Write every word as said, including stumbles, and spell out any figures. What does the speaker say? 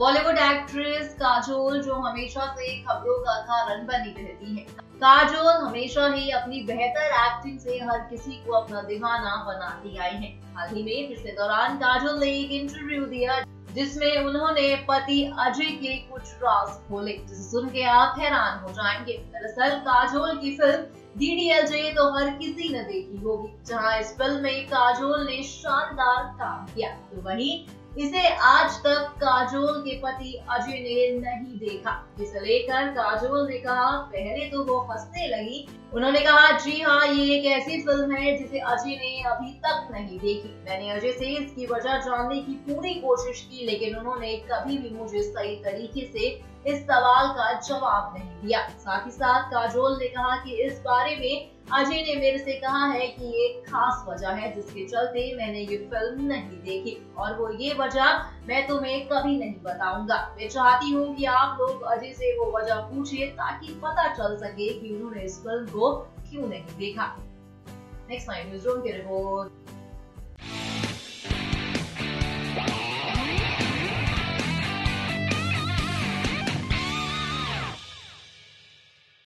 Bollywood actress Kajol जो हमेशा से खबरों का कारण बनी रहती है। काजोल हमेशा ही अपनी बेहतर एक्टिंग से हर किसी को अपना दीवाना बनाती आई है। हाल ही में पिछले दौरान काजोल ने एक इंटरव्यू दिया जिसमें उन्होंने पति अजय के कुछ राज खोले, जिसे सुन के आप हैरान हो जाएंगे। दरअसल काजोल की film D D L J तो हर किसी ने देखी होगी, जहां इस फिल्म में काजोल ने शानदार काम किया, तो वहीं इसे आज तक काजोल के पति अजय ने नहीं देखा। इसे लेकर काजोल ने कहा, पहले तो वो हंसने लगी। उन्होंने कहा, जी हाँ, ये एक ऐसी फिल्म है जिसे अजय ने अभी तक नहीं देखी। मैंने अजय से इसकी वजह जानने की पूरी कोशिश की, लेकिन उन्होंने कभी भी मुझे सही तरीके से इस सवाल का जवाब नहीं दिया। साथ ही साथ काजोल ने कहा कि इस बारे में अजय ने मेरे से कहा है कि ये खास वजह है जिसके चलते मैंने ये फिल्म नहीं देखी, और वो ये वजह मैं तुम्हें कभी नहीं बताऊंगा। मैं चाहती हूँ कि आप लोग अजय से वो वजह पूछे ताकि पता चल सके कि उन्होंने इस फिल्म को क्यों नहीं देखा। नेक्स्ट न्यूज़ रूम की रिपोर्ट।